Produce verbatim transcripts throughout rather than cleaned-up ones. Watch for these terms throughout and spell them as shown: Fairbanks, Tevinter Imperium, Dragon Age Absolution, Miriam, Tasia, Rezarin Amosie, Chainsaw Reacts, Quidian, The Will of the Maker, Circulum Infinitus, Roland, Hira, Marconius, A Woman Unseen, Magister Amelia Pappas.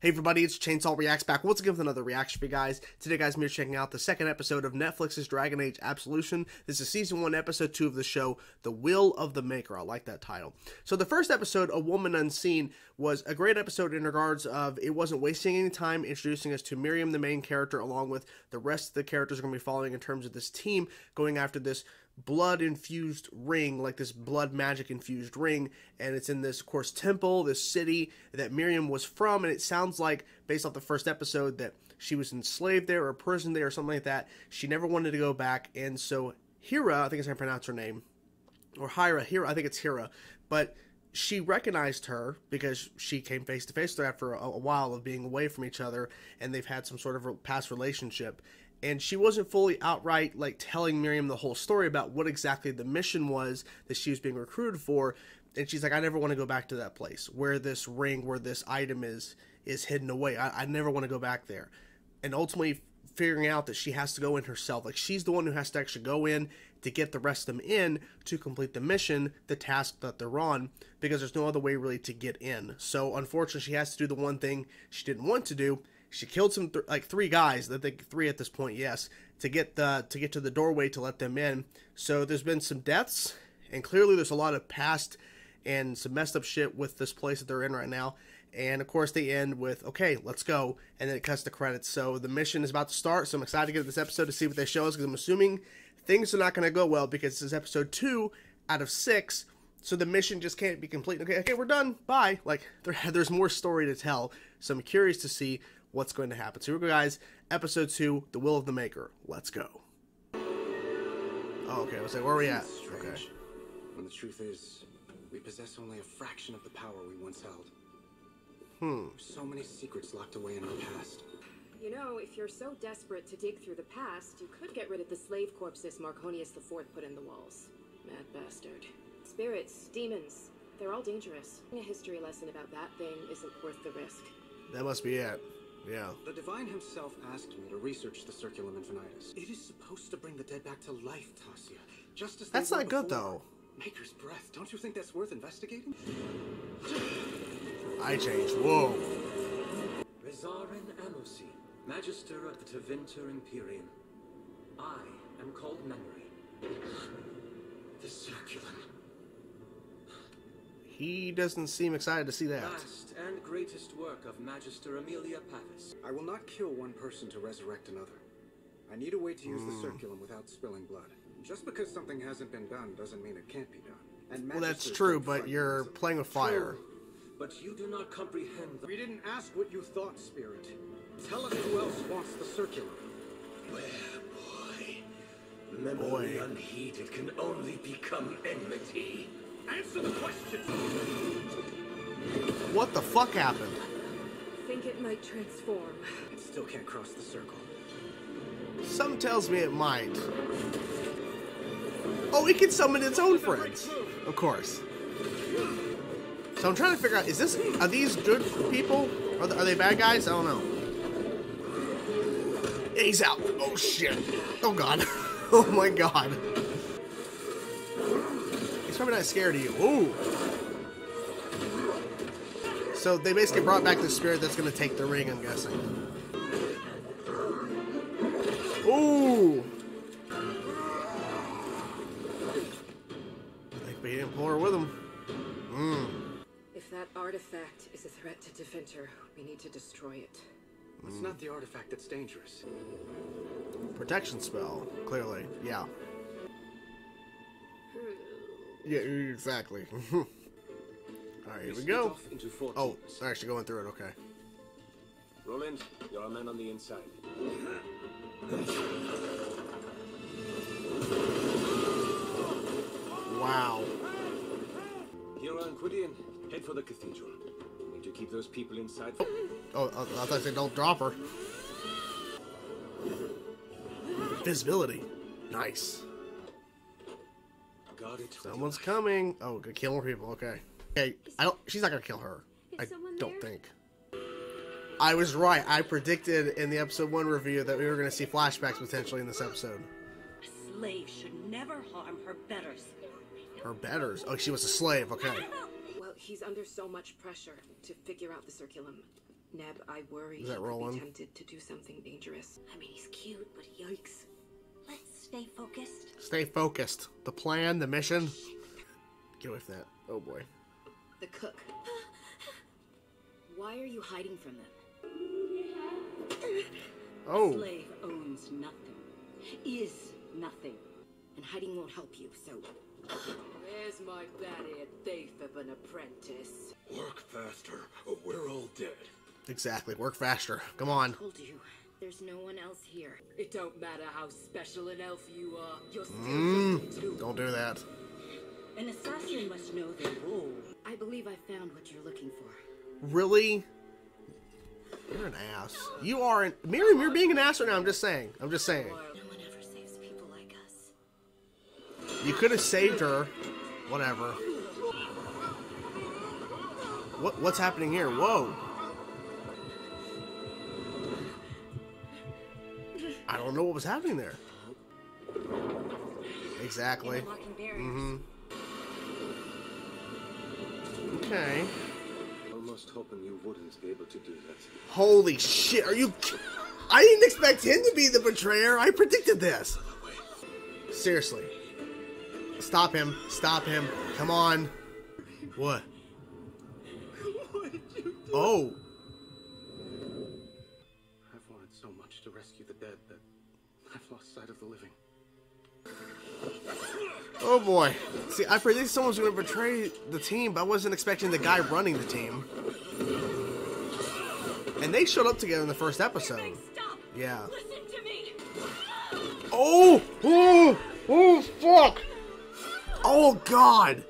Hey everybody, it's Chainsaw Reacts back once again with another reaction for you guys. Today guys, we're checking out the second episode of Netflix's Dragon Age Absolution. This is season one, episode two of the show, The Will of the Maker. I like that title. So the first episode, A Woman Unseen, was a great episode in regards of it wasn't wasting any time introducing us to Miriam, the main character, along with the rest of the characters are going to be following in terms of this team going after this blood infused ring, like this blood magic infused ring, and it's in this, of course, temple, this city that Miriam was from, and it sounds like, based off the first episode, that she was enslaved there or imprisoned there or something like that. She never wanted to go back, and so Hira, I think it's how I pronounce her name, or Hira, Hira, I think it's Hira, but she recognized her because she came face to face with her after a, a while of being away from each other, and they've had some sort of past relationship. And she wasn't fully outright like telling Miriam the whole story about what exactly the mission was that she was being recruited for. And she's like, I never want to go back to that place where this ring, where this item is, is hidden away. I, I never want to go back there. And ultimately figuring out that she has to go in herself. Like, she's the one who has to actually go in to get the rest of them in to complete the mission, the task that they're on, because there's no other way really to get in. So unfortunately, she has to do the one thing she didn't want to do. She killed some th like three guys, I think three at this point, yes, to get the to get to the doorway to let them in. So there's been some deaths, and clearly there's a lot of past and some messed up shit with this place that they're in right now. And of course they end with, okay, let's go, and then it cuts the credits. So the mission is about to start. So I'm excited to get this episode to see what they show us, because I'm assuming things are not going to go well, because this is episode two out of six. So the mission just can't be complete. Okay, okay, we're done. Bye. Like there, there's more story to tell. So I'm curious to see what's going to happen. So here we go, guys. Episode two, The Will of the Maker. Let's go. Oh, okay. I was like, where are we at? Okay. When the truth is, we possess only a fraction of the power we once held. Hmm. So many secrets locked away in our past. You know, if you're so desperate to dig through the past, you could get rid of the slave corpses Marconius the Fourth put in the walls. Mad bastard. Spirits, demons, they're all dangerous. A history lesson about that thing isn't worth the risk. That must be it. Yeah. The Divine himself asked me to research the Circulum Infinitus. It is supposed to bring the dead back to life, Tasia. Just as that's not good, though. Maker's breath. Don't you think that's worth investigating? I changed. Whoa. Rezarin Amosie, Magister of the Tevinter Imperium. I am called Memory. The Circulum. He doesn't seem excited to see that. Last and greatest work of Magister Amelia Pappas. I will not kill one person to resurrect another. I need a way to use mm. the Circulum without spilling blood. Just because something hasn't been done doesn't mean it can't be done. And well, that's true, but you're playing with fire. True, but you do not comprehend. The we didn't ask what you thought, Spirit. Tell us who else wants the Circulum. Where, boy? Memory boy. Unheeded can only become enmity. Answer the question. What the fuck happened? Think it might transform. It still can't cross the circle. Some tells me it might. Oh, it can summon its own friends, of course. So I'm trying to figure out: is this? Are these good people? Are they, are they bad guys? I don't know. Yeah, he's out. Oh shit. Oh god. Oh my god. Probably not scared of you. Ooh. So they basically brought back the spirit that's going to take the ring, I'm guessing. Ooh. Like, but he didn't pull her with him. Mm. If that artifact is a threat to Tevinter, we need to destroy it. Mm. It's not the artifact that's dangerous. Protection spell, clearly. Yeah. Yeah, exactly. All right, here we go. Oh, they're actually going through it. Okay. Roland, you're a man on the inside. Wow. Hira and Quidian, head for the cathedral. We need to keep those people inside. For oh, I thought I said don't drop her. Visibility, nice. Someone's coming. Oh, gonna kill more people. Okay. Okay. I don't. She's not gonna kill her. I don't think. I was right. I predicted in the episode one review that we were gonna see flashbacks potentially in this episode. A slave should never harm her betters. Her betters. Oh, she was a slave. Okay. Well, he's under so much pressure to figure out the Circulum. Neb, I worry Is that he Roland? Could be tempted to do something dangerous. I mean, he's cute, but yikes. Let's stay focused. Stay focused. The plan, the mission. Get away from that. Oh, boy. The cook. Why are you hiding from them? Oh. The slave owns nothing. Is nothing. And hiding won't help you, so... There's my bad-eared thief of an apprentice. Work faster, or we're all dead. Exactly. Work faster. Come on. I told you, there's no one else here. It don't matter how special an elf you are. You're still mm, too. Don't do that. An assassin must know the rule. I believe I found what you're looking for. Really? You're an ass. No. You are an... Miriam, you're being an ass right now. I'm just saying. I'm just saying. You could have saved her. Whatever. What what's happening here? Whoa. I don't know what was happening there. Exactly. Mm-hmm. Okay. Almost hoping you wouldn't be able to do that. Holy shit, are you I didn't expect him to be the betrayer. I predicted this. Seriously. Stop him. Stop him. Come on. What? What did you do? Oh. I've wanted so much to rescue the dead that I've lost sight of the living. Oh boy. See, I predicted someone was going to betray the team, but I wasn't expecting the guy running the team. And they showed up together in the first episode. Stop. Yeah. Listen to me. Oh! Oh! Oh, fuck! Oh, God!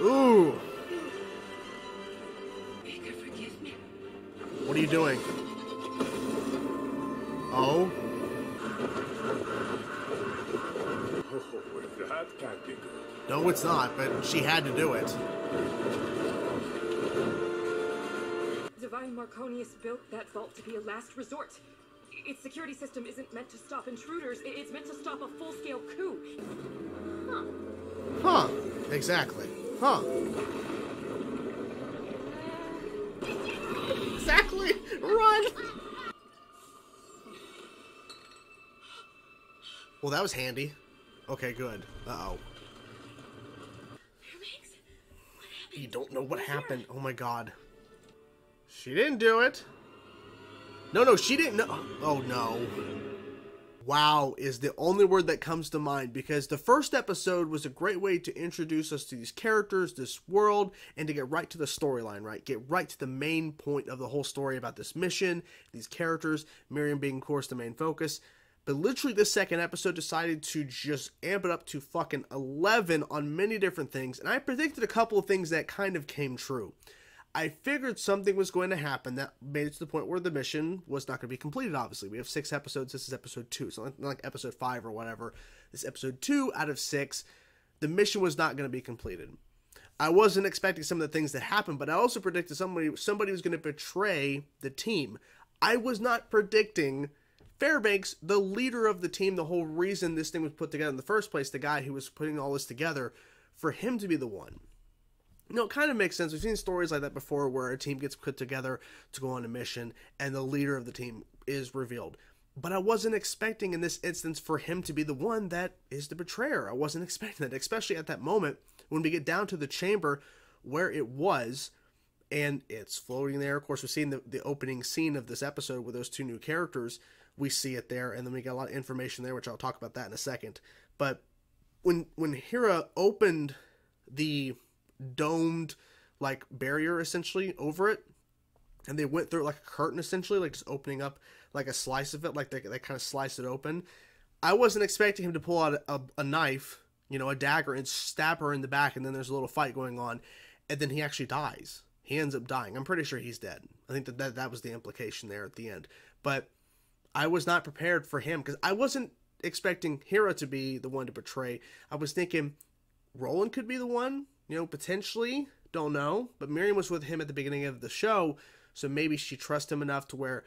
Ooh! What are you doing? Oh? No, it's not, but she had to do it. Divine Marconius built that vault to be a last resort. Its security system isn't meant to stop intruders. It's meant to stop a full-scale coup. Huh. Huh. Exactly. Huh. Exactly. Run! Well, that was handy. Okay, good. Uh-oh. Fairbanks? What happened? You don't know what happened. Oh, my God. She didn't do it. No, no, she didn't know. Oh, no. Wow is the only word that comes to mind, because the first episode was a great way to introduce us to these characters, this world, and to get right to the storyline, right? Get right to the main point of the whole story about this mission, these characters, Miriam being, of course, the main focus. But literally this second episode decided to just amp it up to fucking eleven on many different things, and I predicted a couple of things that kind of came true. I figured something was going to happen that made it to the point where the mission was not going to be completed, obviously. We have six episodes. This is episode two. So not like episode five or whatever. This is episode two out of six. The mission was not going to be completed. I wasn't expecting some of the things that happened, but I also predicted somebody, somebody was going to betray the team. I was not predicting Fairbanks, the leader of the team, the whole reason this thing was put together in the first place, the guy who was putting all this together, for him to be the one. You know, it kind of makes sense. We've seen stories like that before where a team gets put together to go on a mission and the leader of the team is revealed. But I wasn't expecting in this instance for him to be the one that is the betrayer. I wasn't expecting that, especially at that moment when we get down to the chamber where it was and it's floating there. Of course, we've seen the, the opening scene of this episode with those two new characters. We see it there and then we get a lot of information there, which I'll talk about that in a second. But when, when Hira opened the... domed like barrier essentially over it and they went through it like a curtain essentially, like just opening up like a slice of it, like they, they kind of sliced it open. I wasn't expecting him to pull out a, a knife, you know, a dagger and stab her in the back, and then there's a little fight going on, and then he actually dies. He ends up dying. I'm pretty sure he's dead. I think that that, that was the implication there at the end. But I was not prepared for him because I wasn't expecting Hira to be the one to betray. I was thinking Roland could be the one. You know, potentially, don't know, but Miriam was with him at the beginning of the show, so maybe she trusts him enough to where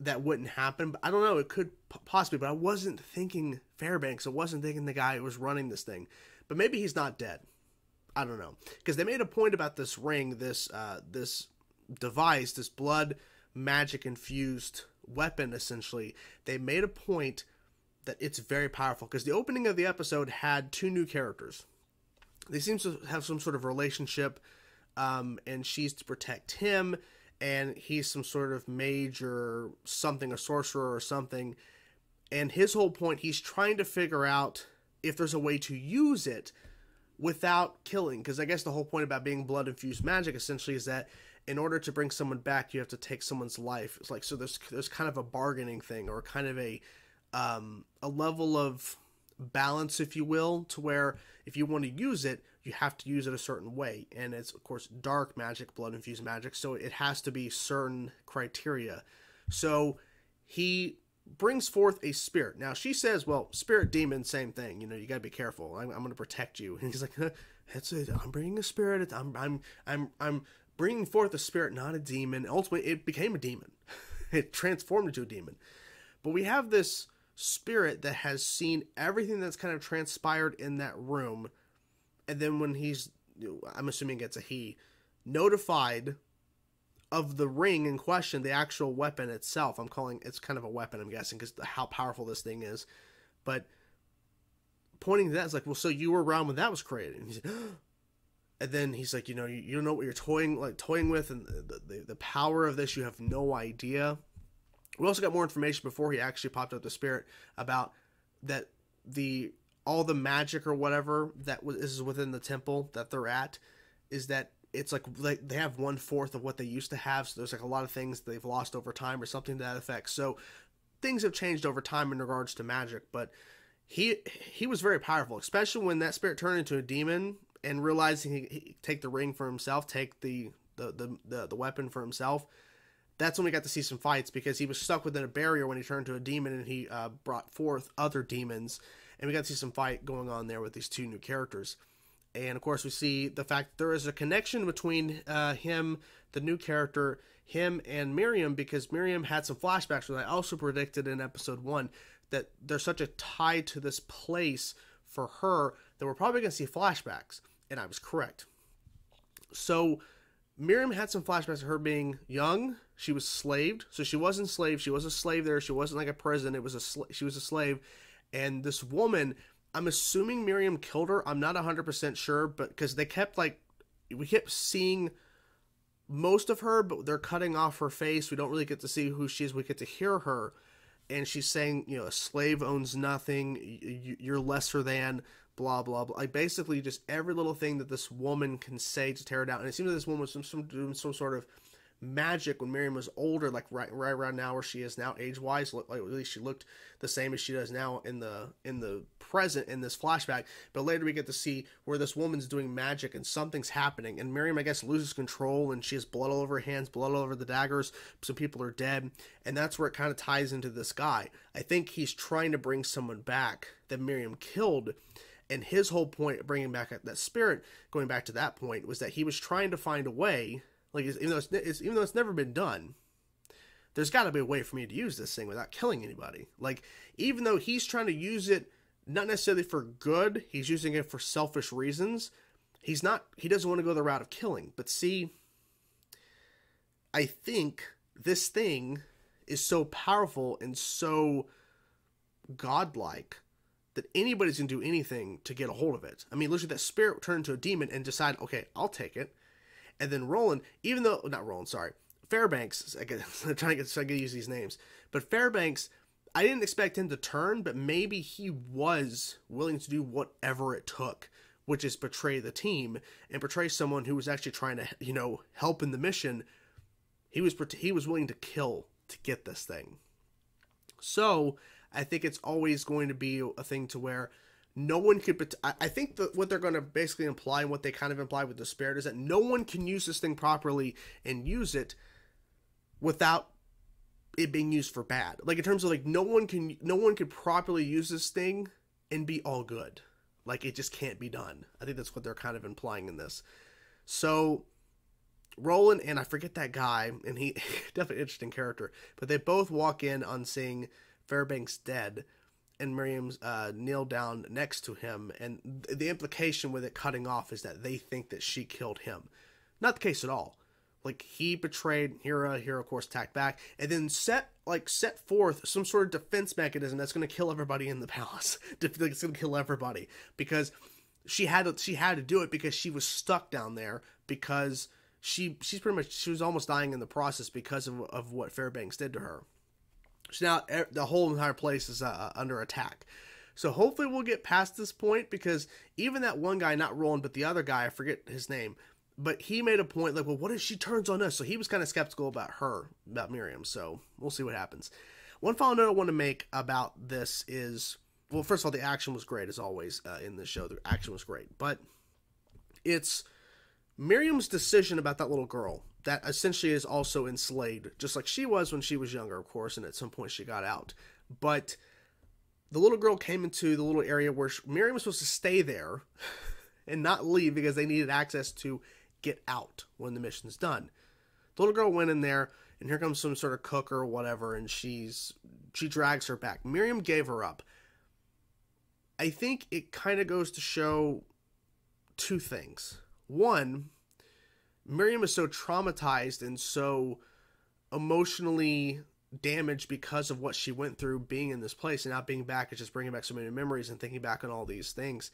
that wouldn't happen, but I don't know, it could possibly, but I wasn't thinking Fairbanks, I wasn't thinking the guy who was running this thing, but maybe he's not dead. I don't know, because they made a point about this ring, this uh, this device, this blood magic infused weapon. Essentially, they made a point that it's very powerful, because the opening of the episode had two new characters. They seem to have some sort of relationship, um, and she's to protect him, and he's some sort of mage or something, a sorcerer or something. And his whole point, he's trying to figure out if there's a way to use it without killing. Because I guess the whole point about being blood-infused magic essentially is that in order to bring someone back, you have to take someone's life. It's like, so there's there's kind of a bargaining thing, or kind of a um, a level of balance, if you will, to where if you want to use it, you have to use it a certain way. And it's, of course, dark magic, blood-infused magic, so it has to be certain criteria. So he brings forth a spirit. Now she says, well, spirit, demon, same thing, you know, you gotta be careful, i'm, I'm gonna protect you. And he's like, that's it, I'm bringing a spirit, i'm i'm i'm i'm bringing forth a spirit, not a demon. Ultimately it became a demon. It transformed into a demon. But we have this spirit that has seen everything that's kind of transpired in that room, and then when he's, I'm assuming it's a he, notified of the ring in question, the actual weapon itself. I'm calling it's kind of a weapon, I'm guessing, because how powerful this thing is. But pointing to that is like, well, so you were around when that was created. And, he's like, oh. And then he's like, you know, you, you don't know what you're toying like toying with, and the, the the power of this, you have no idea. We also got more information before he actually popped up the spirit about that the all the magic or whatever that is within the temple that they're at is that. It's like they have one fourth of what they used to have. So there's like a lot of things they've lost over time or something to that effect. So things have changed over time in regards to magic, but he, he was very powerful, especially when that spirit turned into a demon and realizing he, he take the ring for himself, take the, the, the, the, the weapon for himself. That's when we got to see some fights, because he was stuck within a barrier when he turned to a demon, and he uh, brought forth other demons. And we got to see some fight going on there with these two new characters. And, of course, we see the fact that there is a connection between uh, him, the new character, him and Miriam, because Miriam had some flashbacks that I also predicted in episode one, that there's such a tie to this place for her that we're probably going to see flashbacks. And I was correct. So Miriam had some flashbacks of her being young. She was slaved. So she was enslaved. She was a slave there. She wasn't like a prison. It was a sl- she was a slave. And this woman, I'm assuming Miriam killed her. I'm not one hundred percent sure, but because they kept like, we kept seeing most of her, but they're cutting off her face. We don't really get to see who she is. We get to hear her, and she's saying, you know, a slave owns nothing. You're lesser than blah, blah, blah. Like basically just every little thing that this woman can say to tear her down. And it seems like this woman was some, some, doing some sort of magic when Miriam was older, like right right around now where she is now age-wise. Like at least she looked the same as she does now in the in the present in this flashback. But later we get to see where this woman's doing magic and something's happening, and Miriam, I guess, loses control, and she has blood all over her hands, blood all over the daggers. Some people are dead, and that's where it kind of ties into this guy. I think he's trying to bring someone back that Miriam killed, and his whole point bringing back that spirit, going back to that point, was that he was trying to find a way. Like, even though it's, it's even though it's never been done, there's got to be a way for me to use this thing without killing anybody. Like, even though he's trying to use it, not necessarily for good, he's using it for selfish reasons. He's not. He doesn't want to go the route of killing. But see, I think this thing is so powerful and so godlike that anybody's gonna do anything to get a hold of it. I mean, literally, that spirit turned into a demon and decide, okay, I'll take it. And then Roland, even though, not Roland, sorry, Fairbanks, I get, I'm trying to get, so I get to use these names, but Fairbanks, I didn't expect him to turn, but maybe he was willing to do whatever it took, which is betray the team and betray someone who was actually trying to, you know, help in the mission. He was, he was willing to kill to get this thing. So I think it's always going to be a thing to where no one could, I think that what they're going to basically imply and what they kind of imply with the spirit is that no one can use this thing properly and use it without it being used for bad. Like in terms of like, no one can, no one could properly use this thing and be all good. Like it just can't be done. I think that's what they're kind of implying in this. So Roland and I forget that guy, and he definitely interesting character, but they both walk in on seeing Fairbanks dead. and Miriam's uh, kneel down next to him, and th the implication with it cutting off is that they think that she killed him. Not the case at all. Like, he betrayed Hira, Hira, of course, attacked back, and then set, like, set forth some sort of defense mechanism that's going to kill everybody in the palace. It's going to kill everybody, because she had to, she had to do it because she was stuck down there, because she, she's pretty much, she was almost dying in the process because of, of what Fairbanks did to her. So now the whole entire place is uh, under attack. So hopefully we'll get past this point, because even that one guy, not Roland, but the other guy, I forget his name, but he made a point like, well, what if she turns on us? So he was kind of skeptical about her, about Miriam. So we'll see what happens. One final note I want to make about this is, well, first of all, the action was great as always uh, in this show. The action was great, but it's Miriam's decision about that little girl that essentially is also enslaved, just like she was when she was younger, of course, and at some point she got out. But the little girl came into the little area where she, Miriam was supposed to stay there and not leave, because they needed access to get out when the mission's done. The little girl went in there, and here comes some sort of cook or whatever, and she's she drags her back. Miriam gave her up. I think it kind of goes to show two things. One, Miriam is so traumatized and so emotionally damaged because of what she went through being in this place, and not being back is just bringing back so many memories and thinking back on all these things.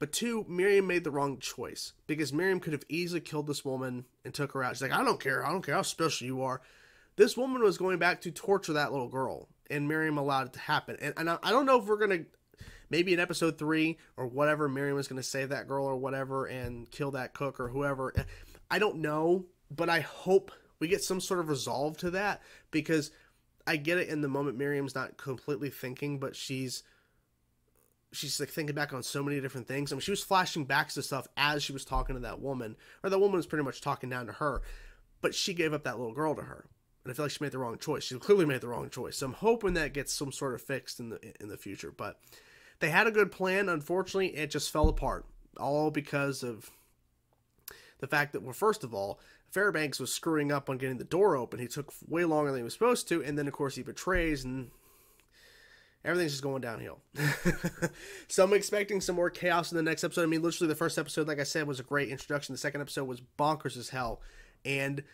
But two, Miriam made the wrong choice, because Miriam could have easily killed this woman and took her out. She's like, I don't care. I don't care how special you are. This woman was going back to torture that little girl, and Miriam allowed it to happen. And, and I, I don't know if we're going to... Maybe in episode three or whatever, Miriam was going to save that girl or whatever and kill that cook or whoever. I don't know, but I hope we get some sort of resolve to that, because I get it in the moment. Miriam's not completely thinking, but she's, she's like thinking back on so many different things. I mean, she was flashing back to stuff as she was talking to that woman, or that woman was pretty much talking down to her, but she gave up that little girl to her. And I feel like she made the wrong choice. She clearly made the wrong choice. So I'm hoping that gets some sort of fixed in the, in the future, but they had a good plan. Unfortunately, it just fell apart, all because of the fact that, well, first of all, Fairbanks was screwing up on getting the door open. He took way longer than he was supposed to, and then, of course, he betrays, and everything's just going downhill. So I'm expecting some more chaos in the next episode. I mean, literally, the first episode, like I said, was a great introduction. The second episode was bonkers as hell, and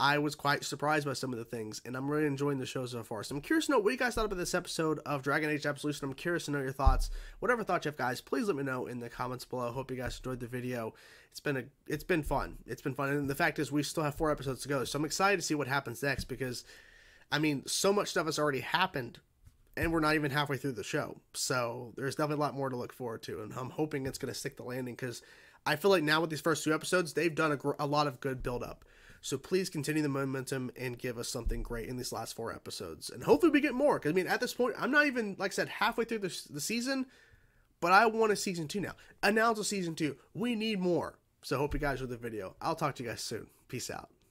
I was quite surprised by some of the things, and I'm really enjoying the show so far. So I'm curious to know what you guys thought about this episode of Dragon Age Absolution. I'm curious to know your thoughts. Whatever thoughts you have, guys, please let me know in the comments below. Hope you guys enjoyed the video. It's been a, it's been fun. It's been fun, and the fact is we still have four episodes to go, so I'm excited to see what happens next, because, I mean, so much stuff has already happened, and we're not even halfway through the show. So there's definitely a lot more to look forward to, and I'm hoping it's going to stick the landing, because I feel like now with these first two episodes, they've done a, gr a lot of good build-up. So please continue the momentum and give us something great in these last four episodes. And hopefully we get more. Because, I mean, at this point, I'm not even, like I said, halfway through the, the season. But I want a season two now. Announce a season two. We need more. So hope you guys enjoyed the video. I'll talk to you guys soon. Peace out.